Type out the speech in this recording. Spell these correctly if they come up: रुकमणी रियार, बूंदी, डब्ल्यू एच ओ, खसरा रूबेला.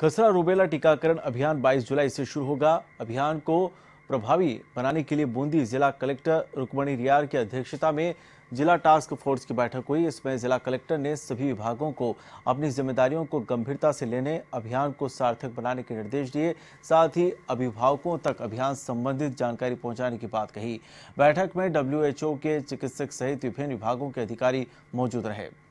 खसरा रूबेला टीकाकरण अभियान 22 जुलाई से शुरू होगा। अभियान को प्रभावी बनाने के लिए बूंदी जिला कलेक्टर रुकमणी रियार की अध्यक्षता में जिला टास्क फोर्स की बैठक हुई। इसमें जिला कलेक्टर ने सभी विभागों को अपनी जिम्मेदारियों को गंभीरता से लेने, अभियान को सार्थक बनाने के निर्देश दिए। साथ ही अभिभावकों तक अभियान संबंधित जानकारी पहुंचाने की बात कही। बैठक में डब्ल्यू एच ओ के चिकित्सक सहित विभिन्न विभागों के अधिकारी मौजूद रहे।